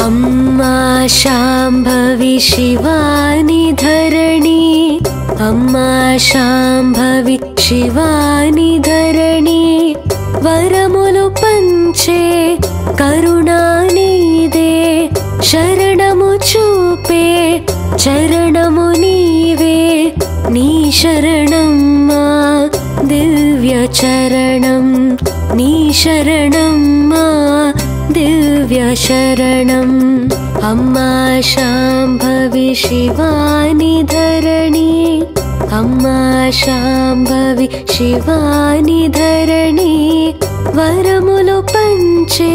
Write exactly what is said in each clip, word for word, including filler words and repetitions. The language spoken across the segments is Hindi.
अम्मा शांभवी शिवानी धरणी, अम्मा शांभवी शिवानी धरणी, वरमुलु पंचे करुणानी दे, शरणमु चूपे चरणमु नीवे, नी शरणम्मा दिव्य चरणं, नी शरणम्मा दिव्य शरणं। अम्मा शांभवी शिवानी धरणी, अम्मा शांभवी शिवानी धरणी, वरमुलु पंचे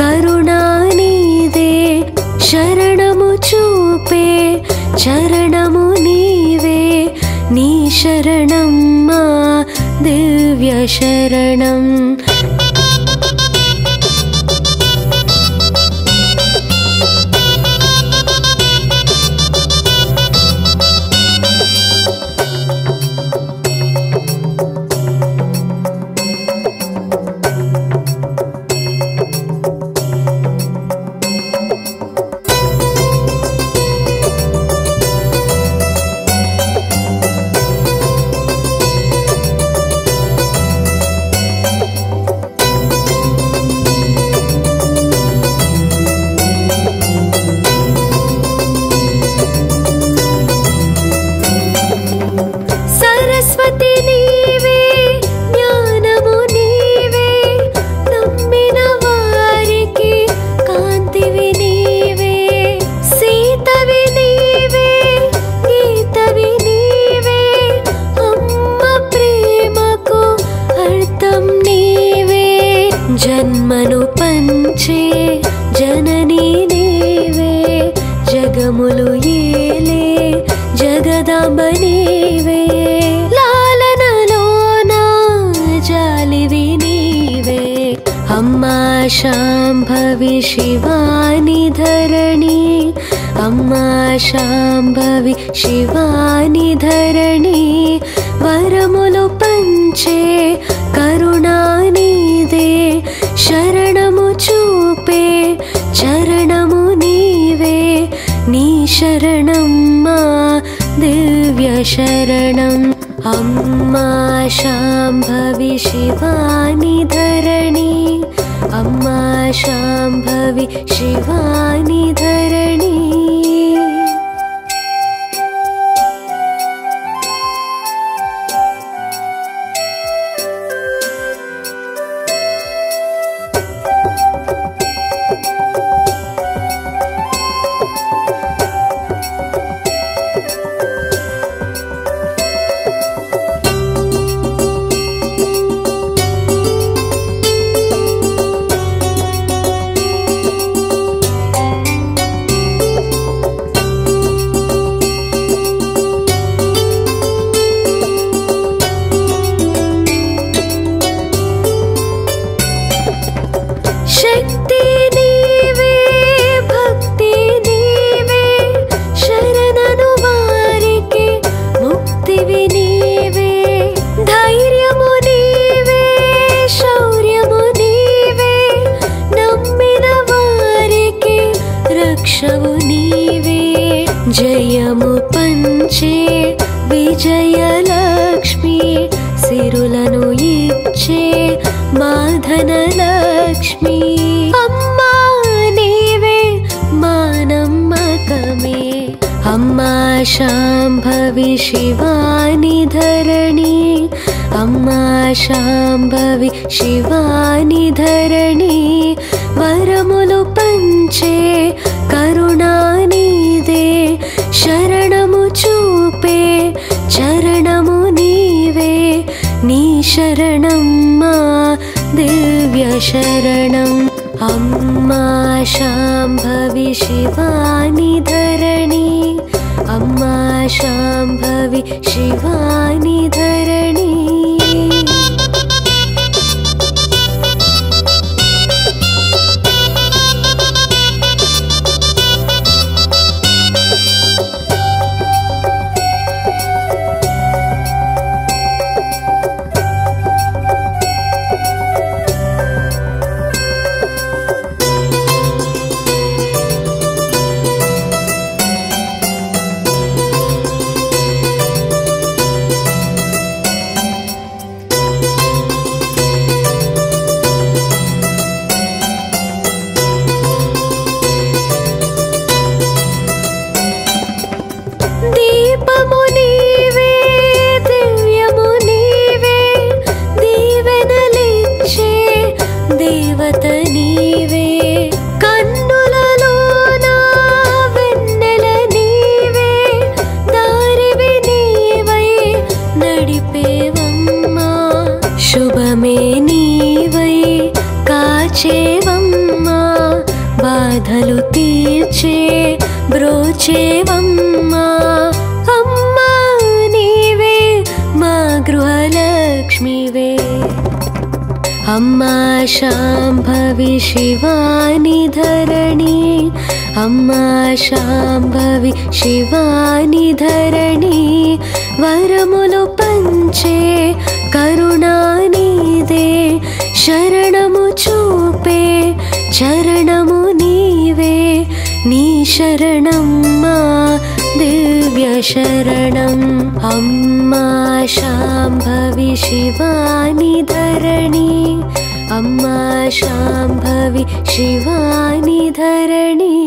करुणानी दे, शरणमु चूपे चरणमु नीवे, नी शरणम्मा दिव्य शरणं। जन्मनु पंचे जननी नीवे, जगमुलु येले जगदांबनीवे, लालनलोन जालिवी नीवे। अम्मा शांभवी शिवानी धरणी, अम्मा शांभवी शिवानी धरणी, वरमुलु पंचे करुणानी दे, शरणमु चूपे चरणमु नीवे, नी शरणम्मा दिव्य शरणं। अम्मा शांभवी शिवानी धरणी, अम्मा शांभवी शिवानी धरणी। जयमु पंचे विजय लक्ष्मी, सिरुलनु इच्छे माधन लक्ष्मी। अम्मा नीवे मानम्म कमे, अम्मा शांभवी शिवानी धरणी, अम्मा शांभवी शिवानी धरणी, वरमुलु पंचे करुणानी दे, शरणमु चूपे चरणमु नीवे, नी शरणम्मा दिव्य शरणं। अम्मा शांभवी शिवानी धरणी, अम्मा शांभवी शिवानी धरणी। लक्ष्मी वे अम्मा शांभवी शिवानी धरणी अम्मा शांभवी शिवानी धरणी वरमुलु पंचे करुणानी दे शरणमु चूपे चरणमु नीवे नी शरणम्मा दिव्य शरणम् अम्मा शांभवी शिवानी धरणी अम्मा शांभवी शिवानी धरणी।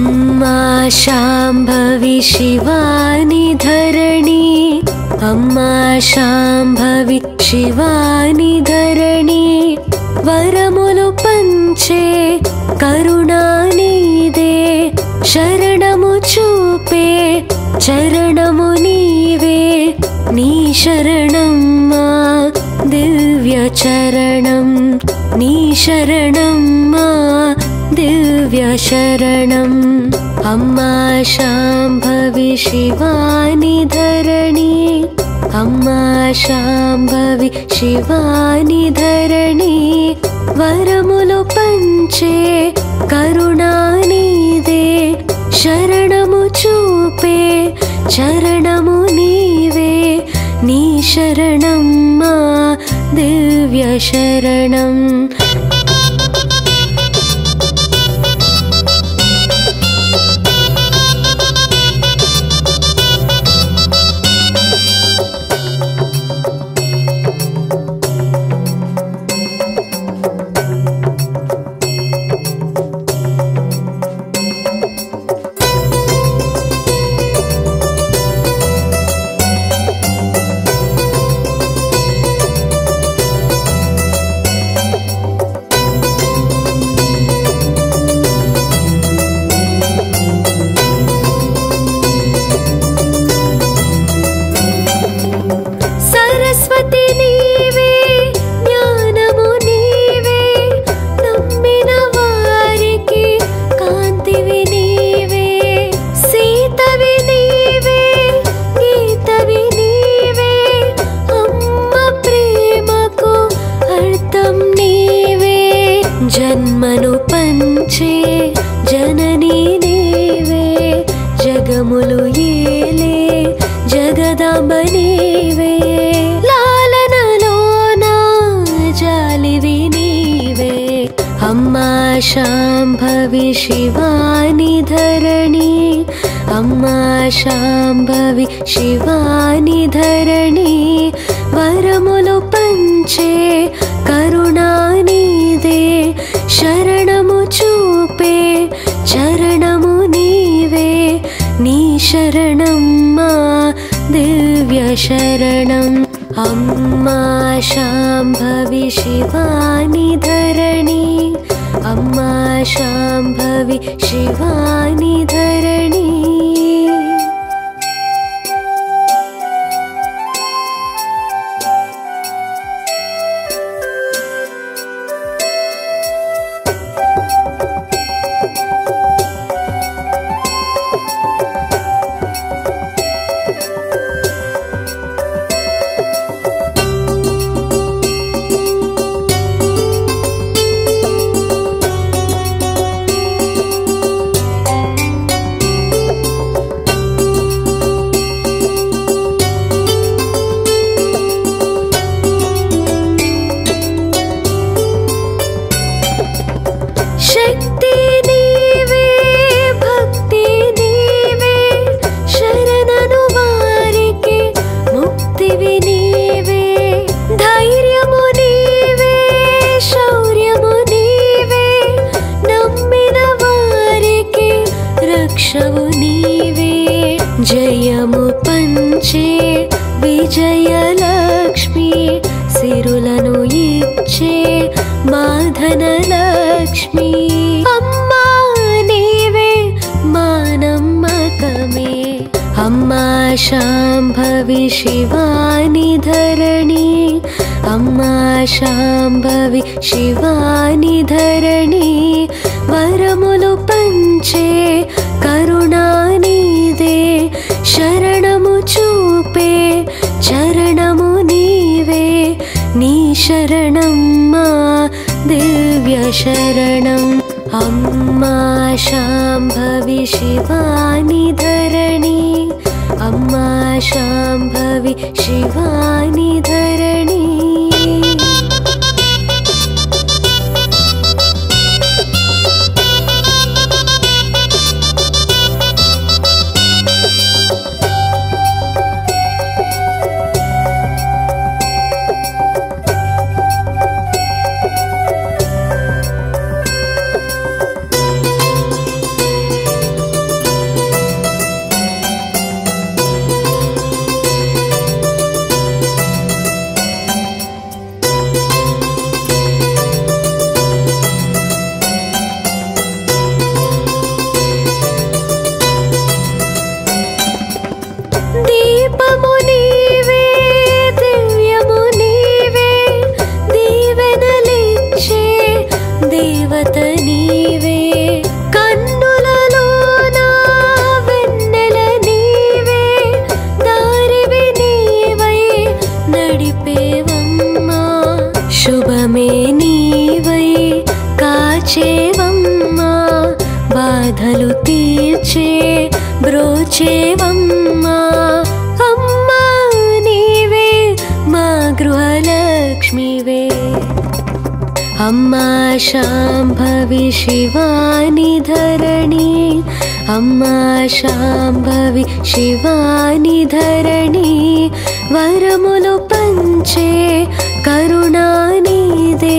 अम्मा शांभवी शिवानी धरणी अम्मा शांभवी शिवानी धरणी वरमुलु पंचे करुणानी दे शरणमु चूपे चरणमु नीवे नी शरणम्मा दिव्य चरणम् नी शरणम्मा दिव्य शरणम् अम्मा शांभवी शिवानी धरणी अम्मा शांभवी शिवानी धरणी वरमुलु पंचे करुणानी दे शरणमु चूपे चरणमु नीवे नी शरणम्मा दिव्य शरणम्। जन्मनु पंचे जननी नीवे जगमुलु येले जगदांबनीवे लालनलोना जालिवी नीवे अम्मा शांभवी शिवानी धरणी अम्मा शांभवी शिवानी धरणी वरमुलु पंचे करुणानी दे शरणमु चूपे चरणमु नीवे नी शरणम्मा दिव्य शरणम् अम्मा शांभवी शिवानी धरणी अम्मा शांभवी शिवानी धरणी। जयमु पंचे विजयला వరములను ఇచ్చే మాధన లక్ష్మి అమ్మా నీవే మానమ్మకమే అమ్మా శాంభవి శివాని ధరణి అమ్మా శాంభవి శివాని ధరణి వరములు పంచే కరుణా నీదే శరణము చూపే శరణము నీవే నీ శరణమ్మా దివ్య శరణం అమ్మా శాంభవి శివాని ధరణి అమ్మా శాంభవి శివాని ధరణి अम्मा शांभवी शिवानी धरणी अम्मा शांभवी शिवानी धरणी वरमुलु पंचे करुणानी दे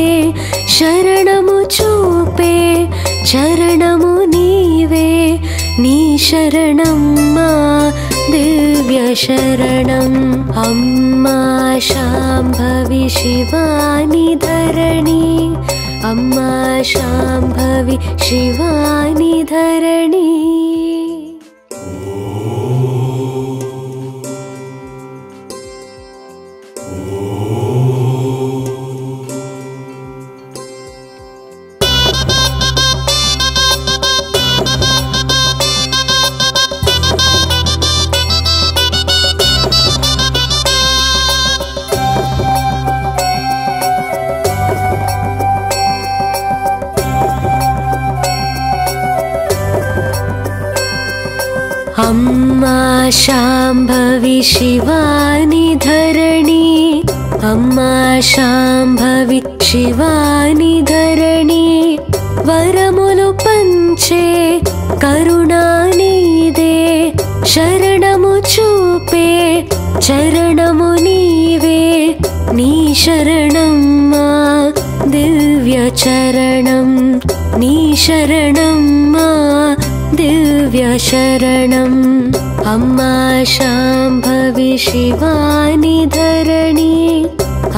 शरणमु चूपे चरणमु नीवे नी शरणम्मा दिव्य शरणं अम्मा शांभवी शिवानी धरणी अम्मा शांभवी शिवानी धरणी अम्मा शांभवी शिवानी धरणी अम्मा शांभवी शिवानी धरणी वरमुलु पंचे करुणानी दे शरणमु चूपे चरणमु नीवे नी शरणम्मा दिव्य चरणं नी शरणम्मा दिव्य शरणं अम्मा शांभवी शिवानी धरणी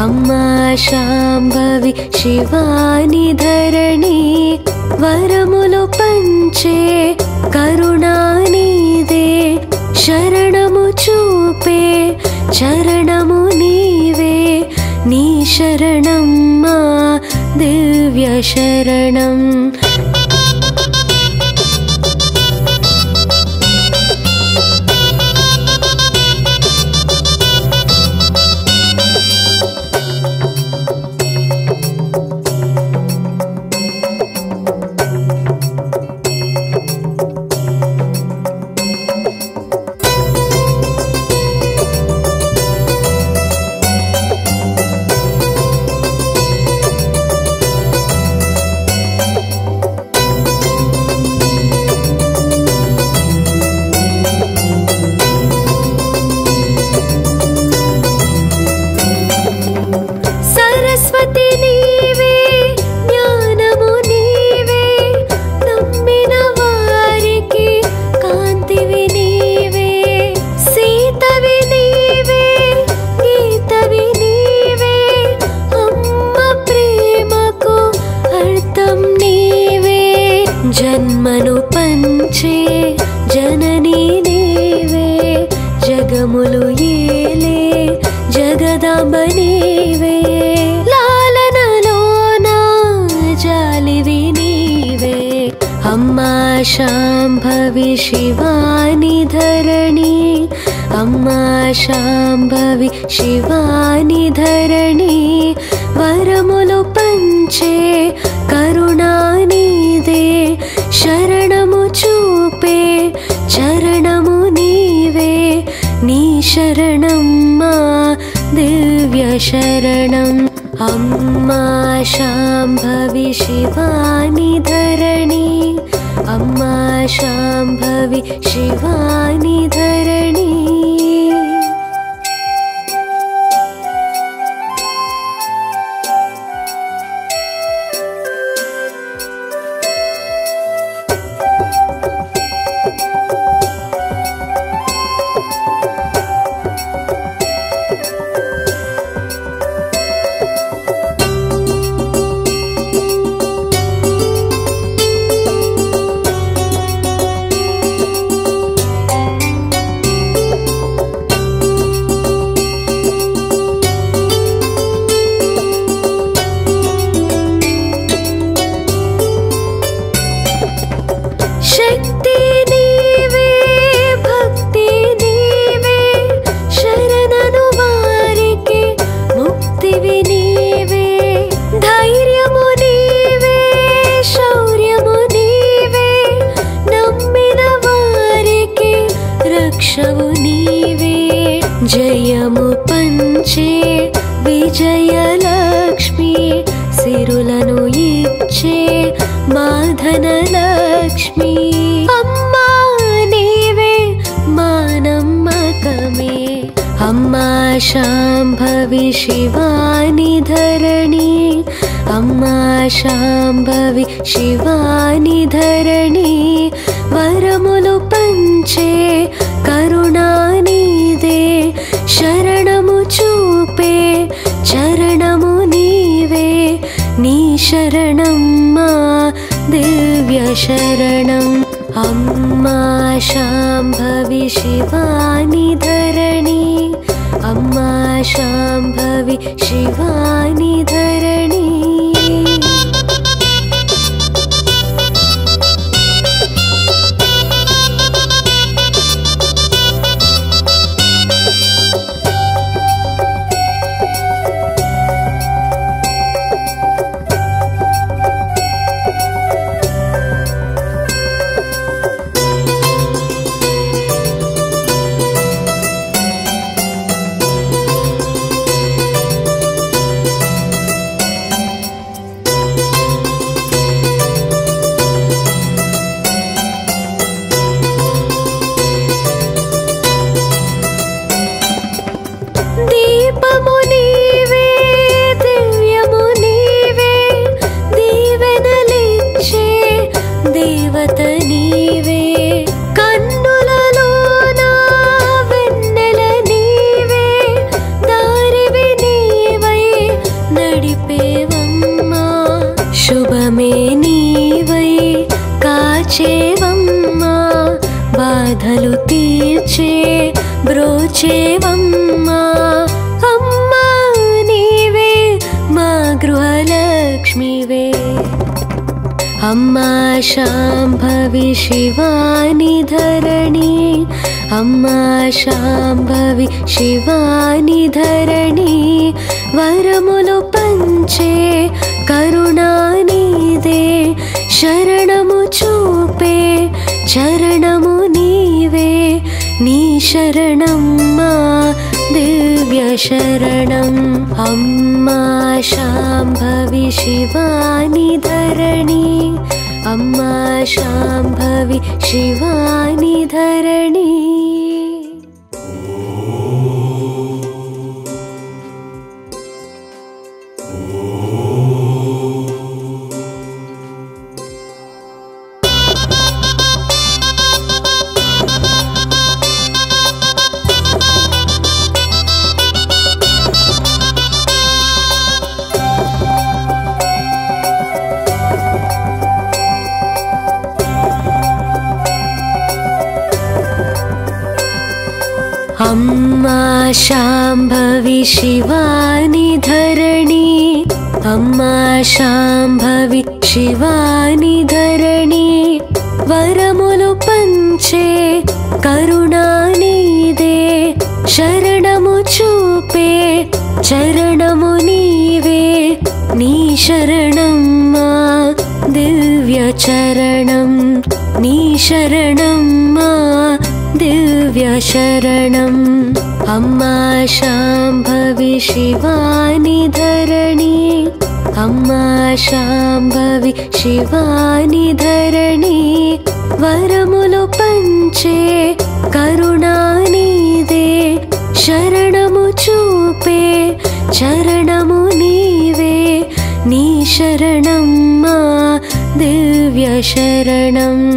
अम्मा शांभवी शिवानी धरणी वरमुलु पंचे करुणानी दे शरणमु चूपे चरणमु नीवे नी शरणम्मा दिव्य शरणं बनीवे लालनलोन जालिवि नीवे अम्मा शांभवी शिवानी धरणी अम्मा शांभवी शिवानी धरणी वरमुलु पंचे करुणानी दे शरणमु चूपे चरणमु नीवे नी शरणम्मा दिव्य शरणम् अम्मा शांभवी शिवानी धरणी अम्मा शांभवी शिवानी धरणी। जयमु पंचे विजय लक्ष्मी सिरुलनु इच्छे माधन लक्ष्मी अम्मा नीवे मानम्म कमे अम्मा शांभवी शिवानी धरणी अम्मा शांभवी शिवानी धरणी वरमुलु पंचे करुणानी दे शरणमु चूपे चरणमु नीवे नी शरणम्मा दिव्य शरणम् अम्मा शांभवी शिवानी धरणी अम्मा शांभवी शिवानी धरणी। काचेवम्मा बाधलु तीर्चे ब्रोचेवम्मा अम्मा नीवे मा गृहलक्ष्मीवे अम्मा शांभवी शिवानी धरणी अम्मा शांभवी शिवानी धरणी वरमुलु पंचे करुणानी दे शरणमु चूपे चरणमु नीवे नी शरणम्मा दिव्य शरणम् अम्मा शांभवी शिवानी धरणी अम्मा शांभवी शिवानी धरणी। शिवानि धरणी अम्मा शांभवी शिवानि धरणी वरमुलु पंचे करुणानिदे शरणमु चूपे चरणमु नीवे नी शरणम्मा दिव्य चरणं नी शरणम्मा दिव्य शरणं अम्मा शांभवी शिवानि धरणी अम्मा शांभवी शिवानि धरणी वरमुलु पंचे करुणानिदे शरणमु चूपे चरणमु नीवे नी शरणम्मा दिव्य शरणं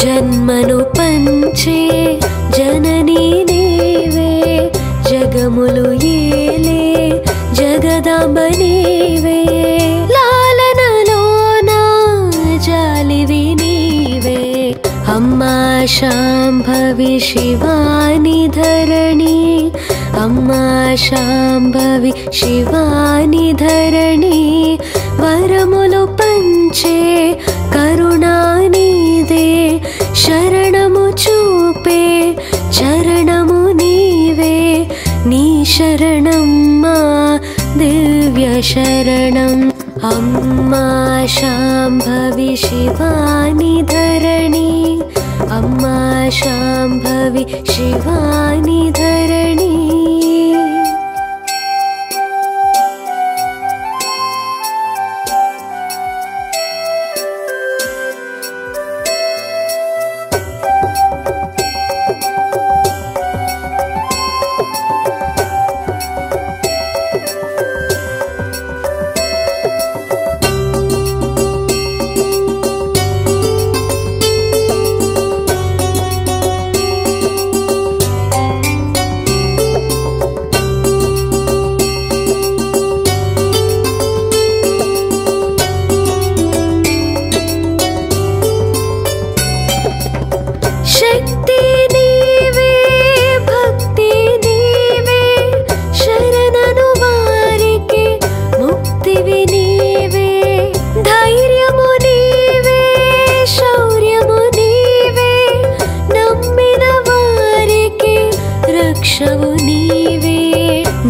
जन्मनु पंचे जननी नेवे जगमुलु येले जगदांबनेवे लालनलोना जालिवी नीवे अम्मा शांभवी शिवानि धरणी अम्मा शांभवी शिवानि धरणी वरमुलु पंचे करुणानिदे शरणमु चूपे चरणमु नीवे नी शरणम्मा दिव्य शरणं अम्मा शांभवी शिवानि धरणी अम्मा शांभवी शिवानि धरणी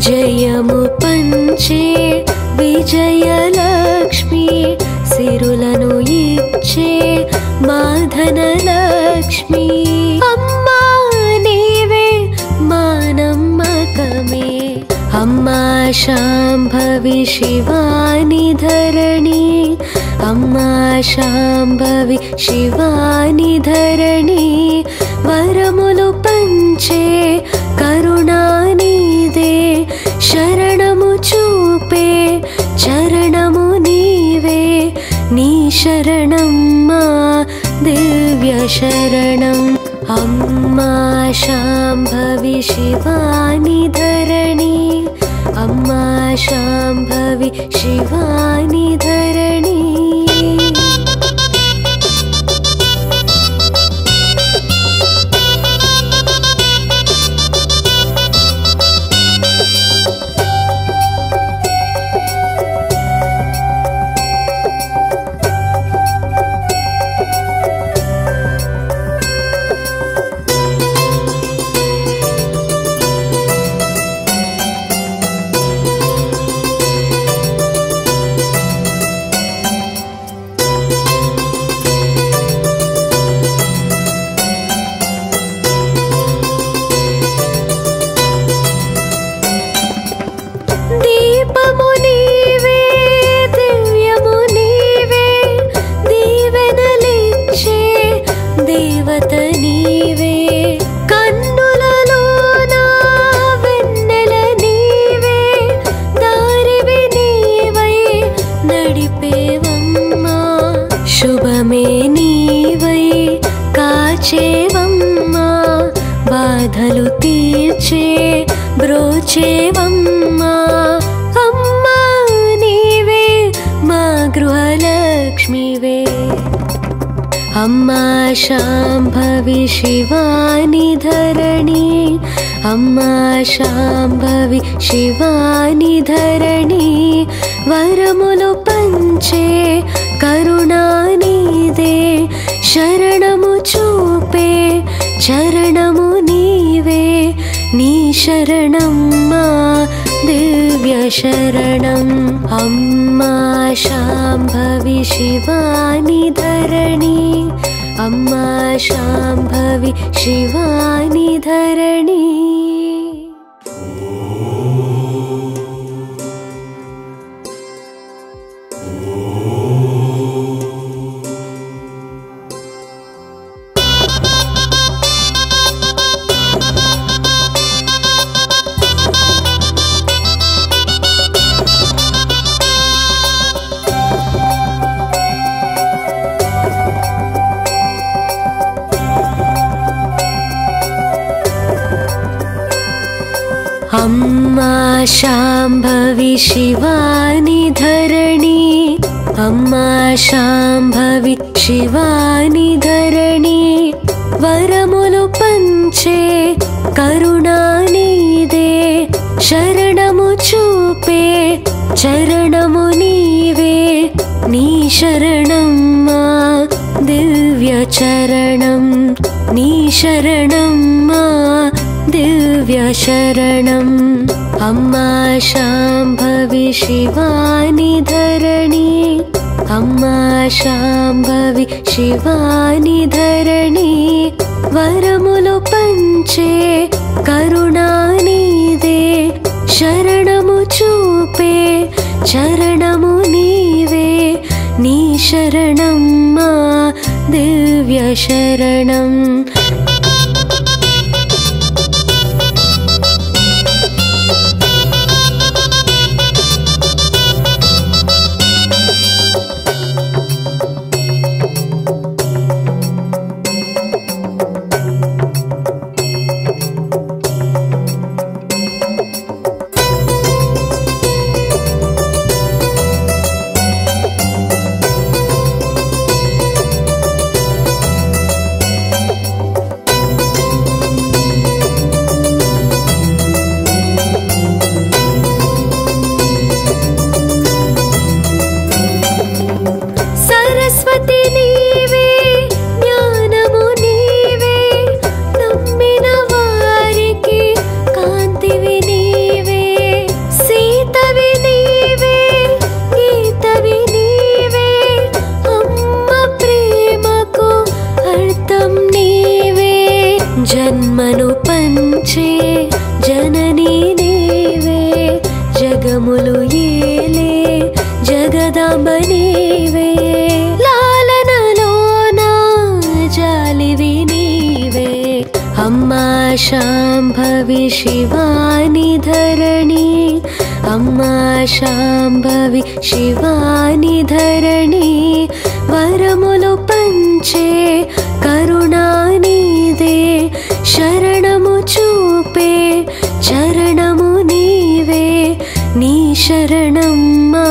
जयमु पंचे विजय लक्ष्मी सिरुलनु इच्छे माधन लक्ष्मी अम्मा नीवे मानम्म कमे अम्मा शांभवी शिवानि धरणी अम्मा शांभवी शिवानि धरणी वरमुलु पंचे करुणानिदे शरणमु चूपे चरणमु नीवे नी शरणम्मा दिव्य शरणं अम्मा शांभवी शिवानि धरणी अम्मा शांभवी शिवानि धरणी अम्मा शांभवी शिवानी धरणी अम्मा शांभवी शिवानी धरणी वरमुलु पंचे करुणानी दे शरणमु चूपे चरणमु नीवे नी शरणम्मा दिव्य शरणम् अम्मा शांभवी शिवानी धरणी अम्मा शांभवी शिवानी धरणी। अम्मा शांभवी शिवानी धरणी अम्मा शांभवी शिवानी धरणी वरमुलु पंचे करुणानी दे शरणमु चूपे चरणमु नीवे नी शरणम्मा दिव्य चरणम् नी शरणम्मा दिव्य शरणम् अम्मा शांभवी शिवानी धरणी अम्मा शांभवी शिवानी धरणी वरमुलु पंचे करुणानी दे शरणमु चूपे चरणमु नीवे नी शरणम्मा दिव्य शरणम्। शांभवी शिवानी धरणी अम्मा शांभवी शिवानी धरणी वरमुलु पंचे करुणानी दे शरणमु चूपे चरणमु नीवे नी शरणम्मा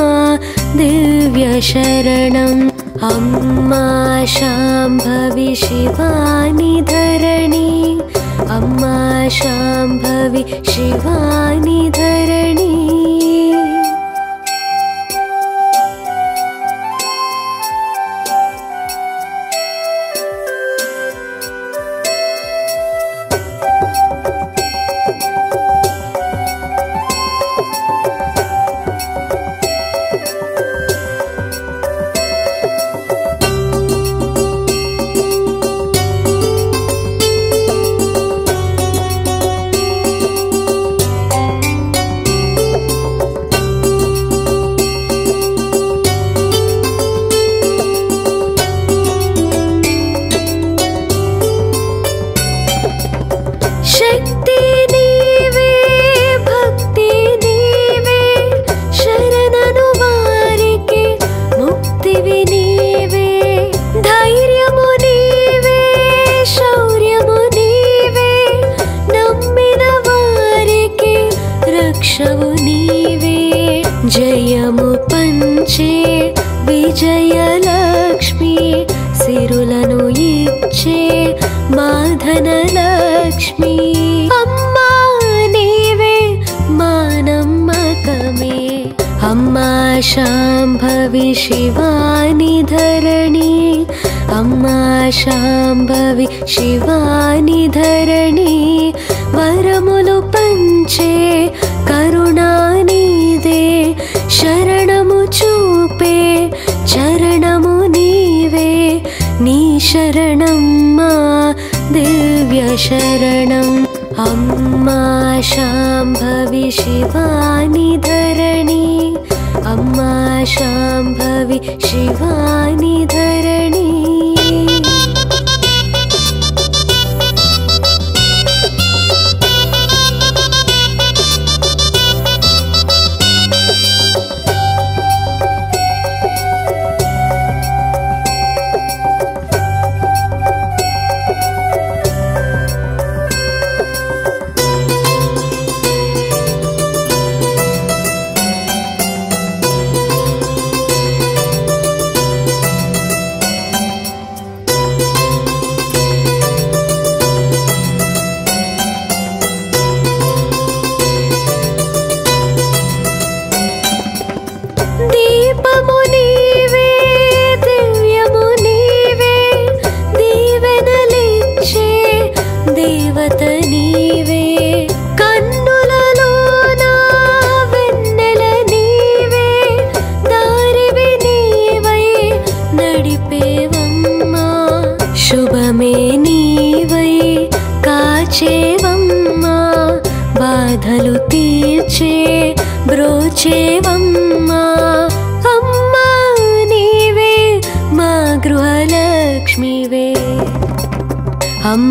दिव्य शरणम्। अम्मा शांभवी शिवानी धरणी अम्मा शांभवी शिवानी धरणी। नीवे जयमुपंचे विजयलक्ष्मी सिरुलनु इच्छे माधनलक्ष्मी अम्मा नीवे मानम्म कमे अम्मा शांभवी शिवानी धरणी अम्मा शांभवी शिवानी धरणी वरमुलु पंचे करुणानिदे शरणमु चूपे चरणमु नीवे नी शरणम्मा दिव्य शरणम् अम्मा शांभवी शिवानी धरणी अम्मा शांभवी शिवानी धरणी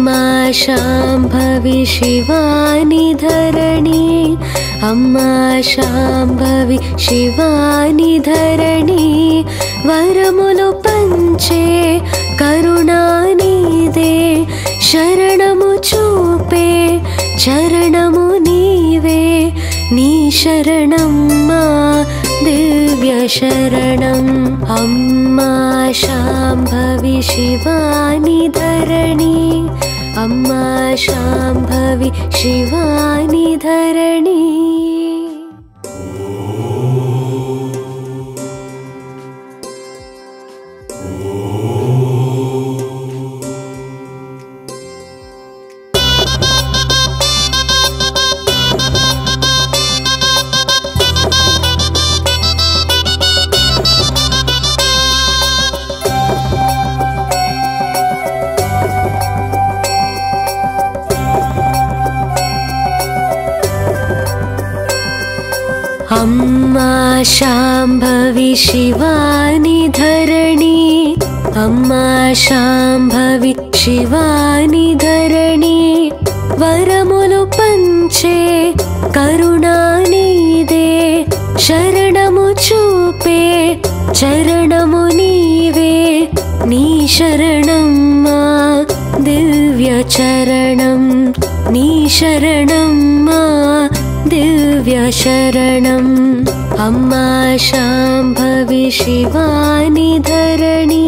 अम्मा शांभवी शिवानी धरणी अम्मा शांभवी शिवानी धरणी वरमुलु पंचे करुणानिदे शरणमु चूपे चरणमु नीवे नी शरणम्मा दिव्य शरणम् अम्मा शांभवी शिवानी धरणी अम्मा शांभवी शिवानी धरणी अम्मा शांभवी शिवानी धरणी अम्मा शांभवी शिवानी धरणी वरमुलु पंचे करुणानिदे शरणमु चूपे चरणमु नीवे नी शरणम्मा दिव्य चरणम् नी शरणम्मा दिव्य शरणम् अम्मा शांभवी शिवानी धरणी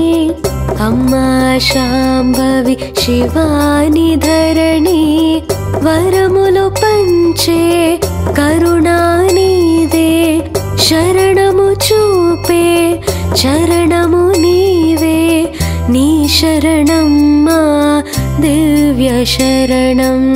अम्मा शांभवी शिवानी धरणी वरमुलु पंचे करुणानिदे शरणमु चूपे चरणमु नीवे नी शरणम्मा दिव्य शरणम्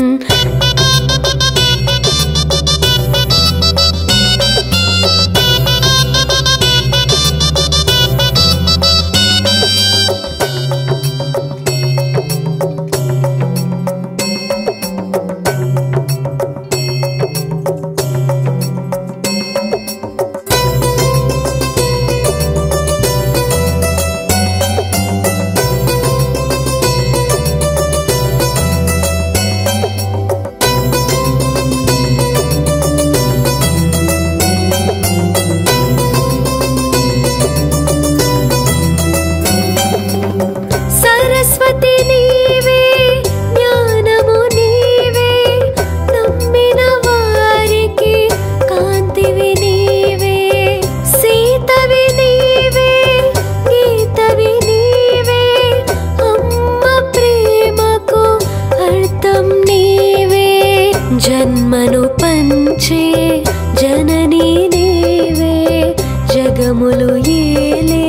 जगमुलु येले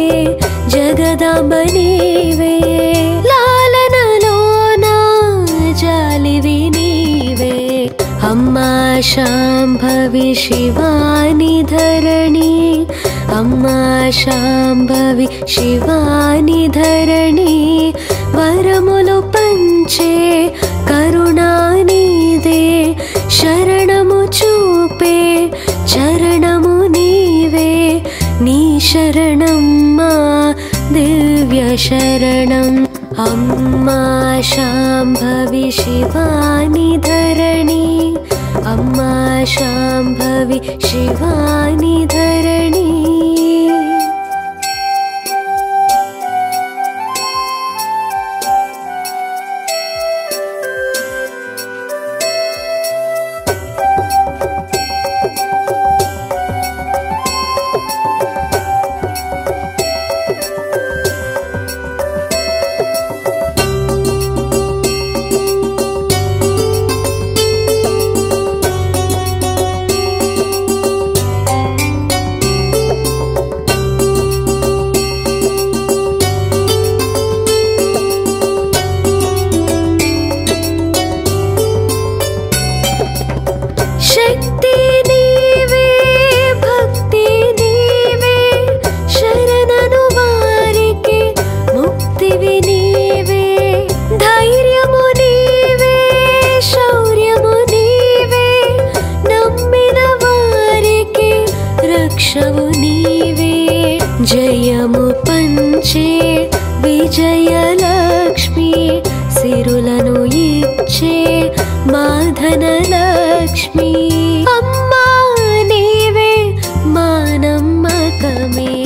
जगदांबनीवे लालनलोना जालिवि नीवे अम्मा शांभवी शिवानी धरणी अम्मा शांभवी शिवानी धरणी वरमुलु पंचे करुणानी दे शरणमु चूपे चरणमु नीवे नी शरणम्मा दिव्य शरणम् अम्मा शांभवी शिवानी धरणी अम्मा शांभवी शिवानी धरणी जयमु पंचे विजय लक्ष्मी सिरुलनु इच्छे माधन लक्ष्मी अम्मा नीवे मानम्म कमे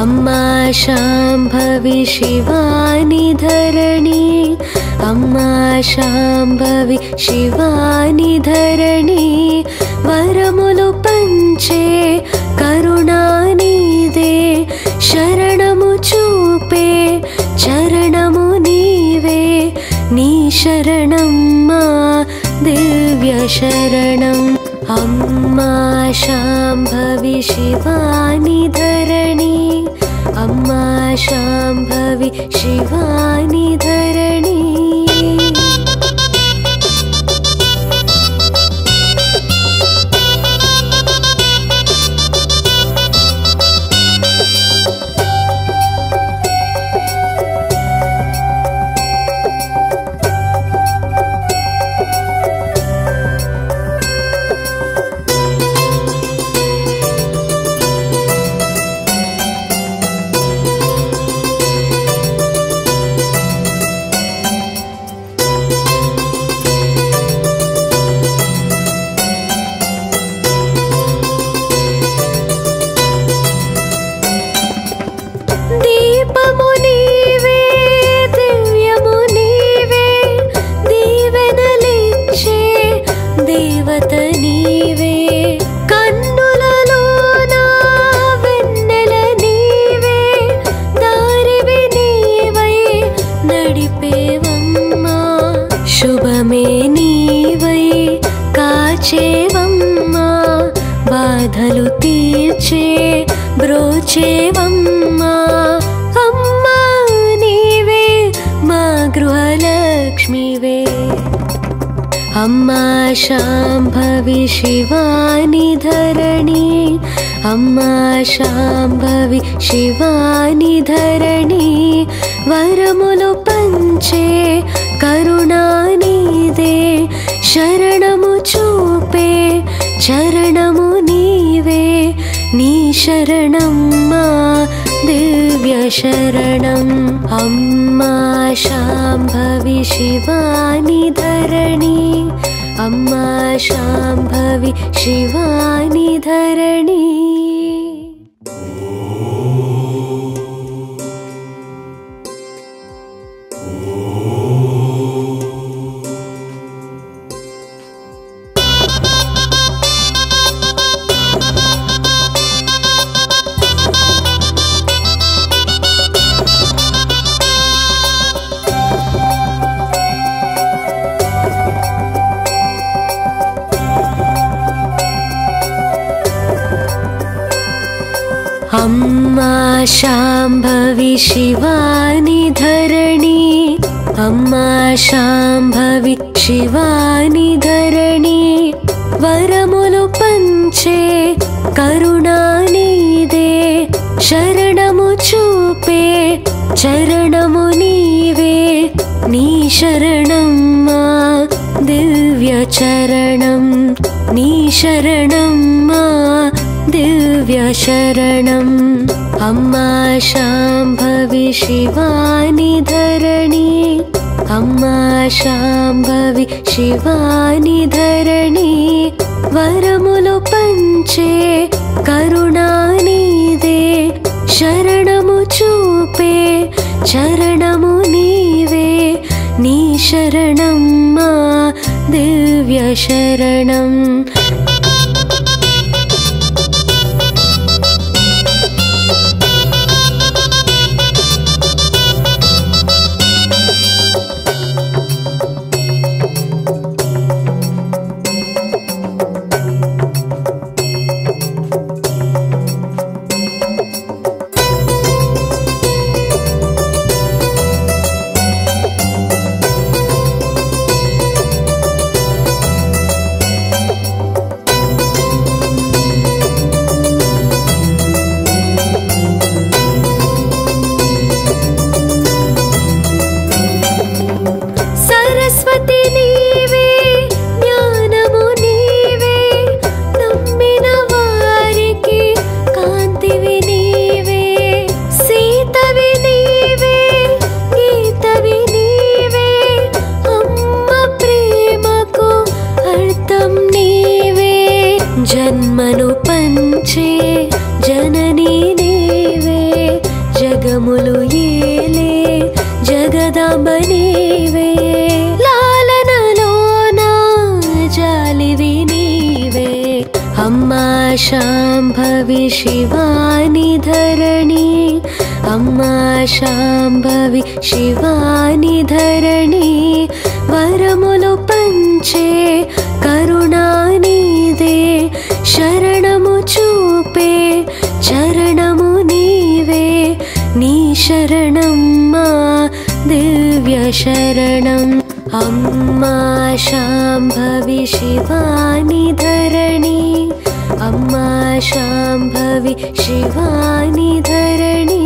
अम्मा शांभवी शिवानी धरणी अम्मा शांभवी शिवानी धरणी वरमुलु पंचे करुणानी दे शरणमु चूपे चरणमु नीवे नी शरणम्मा दिव्य शरणम् अम्मा शांभवी शिवानी धरणी अम्मा शांभवी शिवानी धरणी काचेवम्मा बाधलु तीर्चे ब्रोचेवम्मा अम्मा नीवे मा गृहलक्ष्मीवे अम्मा शांभवी शिवानी धरणी अम्मा शांभवी शिवानी धरणी वरमुलु पंचे करुणानी दे शरणमु चूपे चरणमु नीवे नी शरणम्मा दिव्य शरणम् अम्मा शांभवी शिवानी धरणी अम्मा शांभवी शिवानी धरणी अम्मा शांभवी शिवानी धरणी, अम्मा शांभवी शिवानी धरणी, वरमुलु पंचे करुणानी दे, शरणमु चूपे चरणमु नीवे, नी शरणम्मा दिव्य चरणं, नी शरणम्मा दिव्य शरणं। अम्मा शांभवी शिवानी धरणी, अम्मा शांभवी शिवानी धरणी, वरमुलु पंचे करुणानी दे, शरणमु चूपे चरणमु नीवे, नी शरणम्मा दिव्य शरणं। जन्मनु पंचे जननी नीवे, जगमुलु येले जगदांबनीवे, लालनलोन जालिवी नीवे। अम्मा शांभवी शिवानी धरणी, अम्मा शांभवी शिवानी धरणी, वरमुलु पंचे करुणानी दे, शरणमु चूपे चरणमु नीवे, नी शरणम्मा दिव्य शरणं। अम्मा शांभवी शिवानी धरणी, अम्मा शांभवी शिवानी धरणी।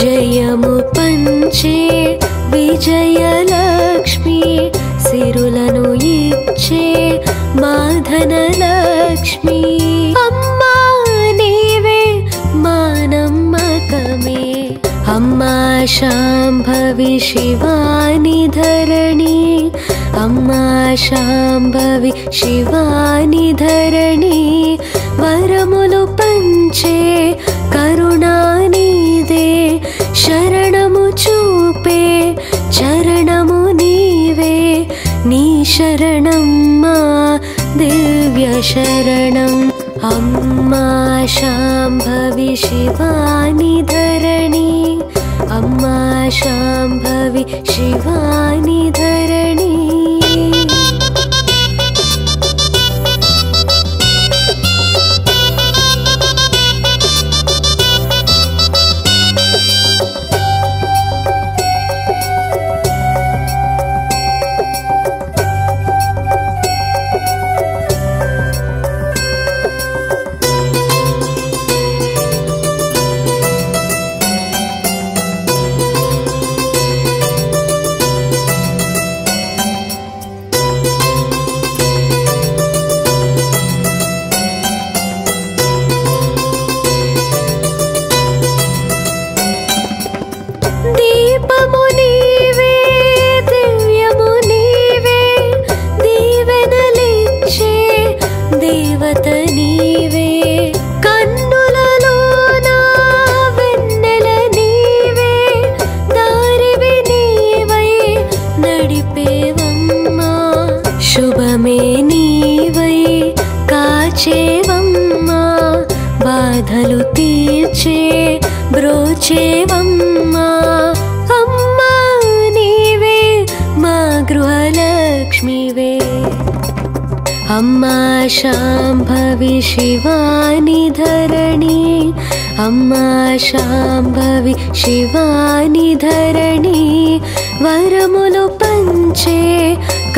जयमु पंचे विजय लक्ष्मी, सिरुलनु इच्छे माधन लक्ष्मी। अम्मा नीवे मानम्म कमे, अम्मा शांभवी शिवानी धरणी, अम्मा शांभवी शिवानी धरणी, वरमुलु पंचे करुणानी दे, शरणमु चूपे चरणमु नीवे, नी शरणम्मा दिव्य शरणम्। अम्मा शांभवी शिवानी धरणी, अम्मा शांभवी शिवानी धरणी। బాధలు తీర్చే బ్రోచేవమ్మా అమ్మా నీవే మా గృహలక్ష్మివే అమ్మా శాంభవి శివాని ధరణి అమ్మా శాంభవి శివాని ధరణి వరములు పంచే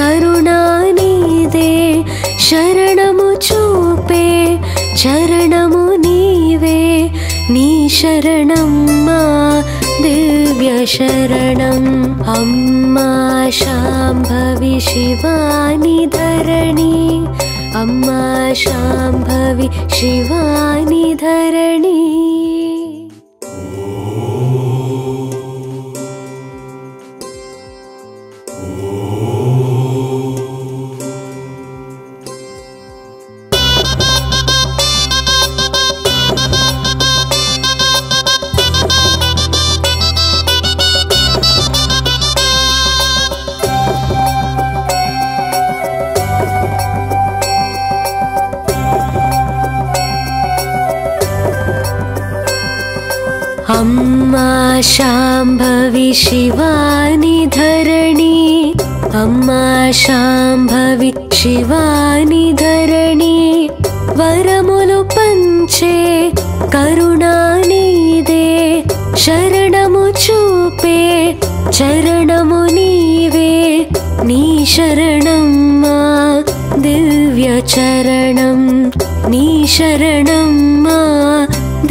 కరుణా నీదే శరణము చూపే శరణము నీవే నీ శరణమ్మా దివ్య శరణం అమ్మా శాంభవి శివాని ధరణి అమ్మా శాంభవి శివాని ధరణి अम्मा शांभवी शिवानी धरणी अम्मा शांभवी शिवानी धरणी वरमुलु पंचे करुणा नीदे शरणमु चूपे चरणमु नीवे नी शरणम्मा दिव्य चरणं नी शरणम्मा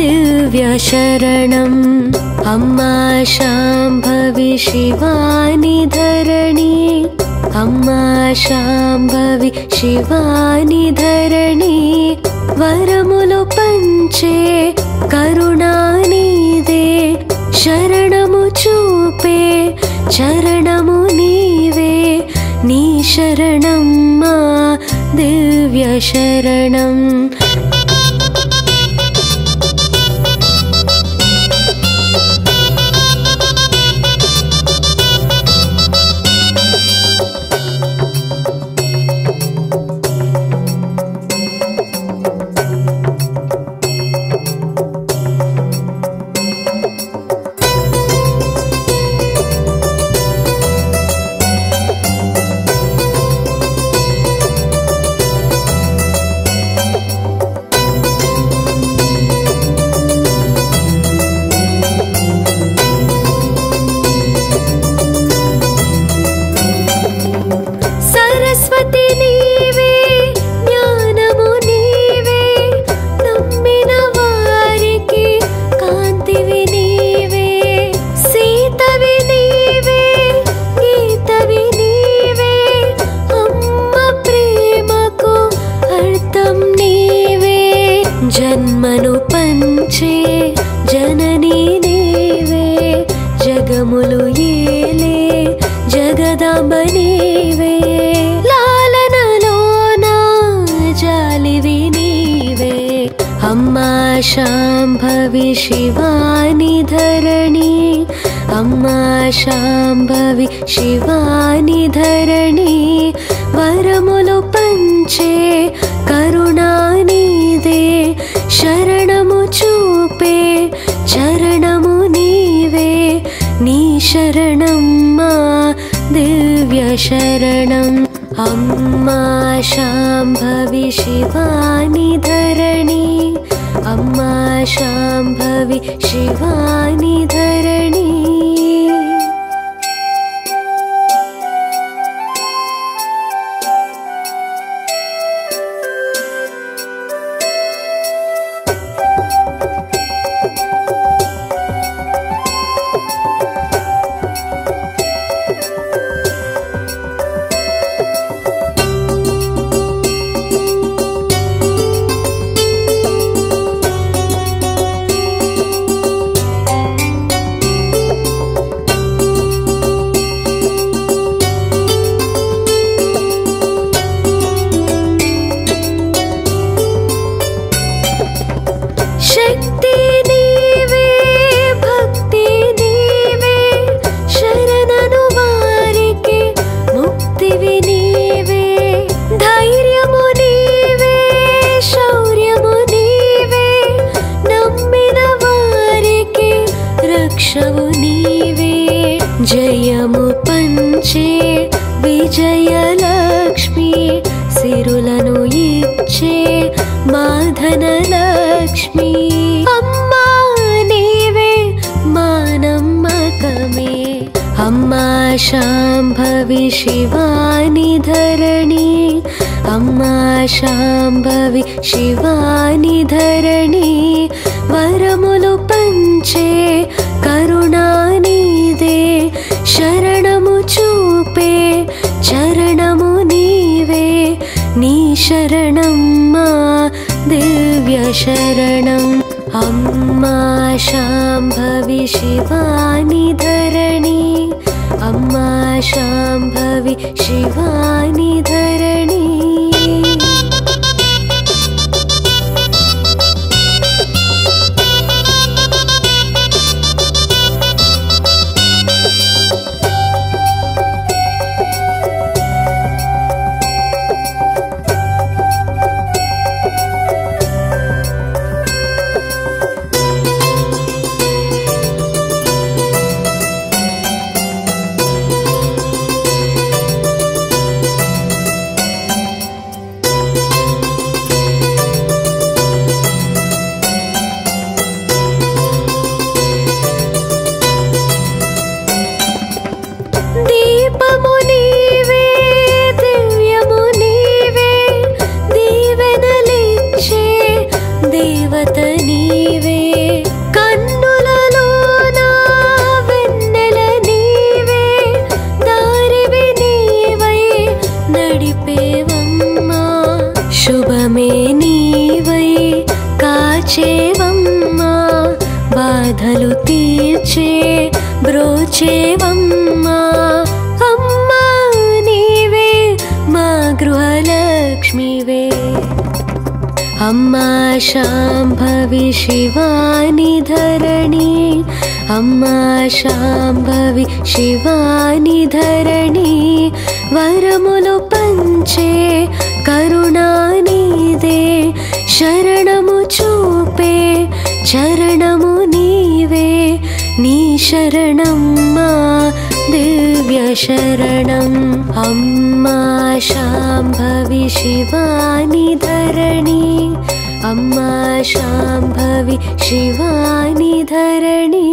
दिव्य शरणं अम्मा शांभवी शिवानी धरणी अम्मा शांभवी शिवानी धरणी वरमुलु पंचे करुणा नीदे शरणमु चूपे शरणमु नीवे नी शरणम्मा दिव्य शरणं जन्मनु पंचे जननी नीवे जगमुलु येले जगदांब नीवे लालनलोना जालिवी नीवे अम्मा शांभवी शिवानी धरणी अम्मा शांभवी शिवानी धरणी वरमुलु पंचे करुणा नीदे शरणमु चूपे चरणमु नीवे नी शरणम्मा दिव्य शरणं अम्मा शांभवी शिवानी धरणी अम्मा शांभवी शिवानी धरणी జయము పంచే విజయలక్ష్మి సిరులను ఇచ్చే మాధనలక్ష్మి అమ్మా నీవే మానమ్మకమే అమ్మా శాంభవి శివాని ధరణి అమ్మా శాంభవి శివాని ధరణి వరములు పంచే కరుణానిదే శరణము చూపే చరణము నీవే నీ శరణమ్మా దివ్య శరణం అమ్మా శాంభవి శివాని ధరణి అమ్మా శాంభవి శివాని ధరణి अम्मा शांभवी शिवानी धरणी अम्मा शांभवी शिवानी धरणी वरमुलो पंचे करुणानिदे शरणमु चूपे चरणमु नीवे नी शरणम्मा दिव्य शरणं अम्मा शांभवी शिवानी धरणी अम्मा शांभवी शिवानी धरणी।